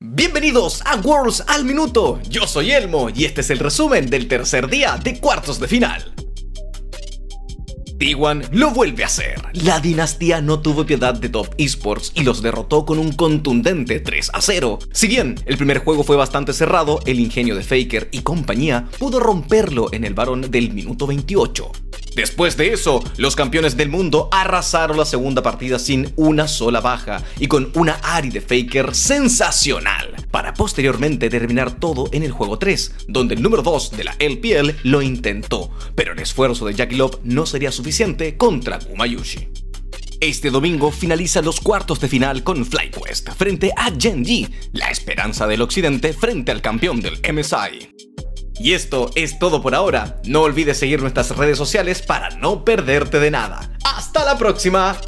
Bienvenidos a Worlds al Minuto, yo soy Elmo y este es el resumen del tercer día de cuartos de final. T1 lo vuelve a hacer, la dinastía no tuvo piedad de Top Esports y los derrotó con un contundente 3-0. Si bien el primer juego fue bastante cerrado, el ingenio de Faker y compañía pudo romperlo en el varón del minuto 28. Después de eso, los campeones del mundo arrasaron la segunda partida sin una sola baja y con una Ari de Faker sensacional, para posteriormente terminar todo en el juego 3, donde el número 2 de la LPL lo intentó, pero el esfuerzo de Jack Love no sería suficiente contra Gumayusi. Este domingo finalizan los cuartos de final con FlyQuest frente a Gen.G, la esperanza del occidente frente al campeón del MSI. Y esto es todo por ahora. No olvides seguir nuestras redes sociales para no perderte de nada. ¡Hasta la próxima!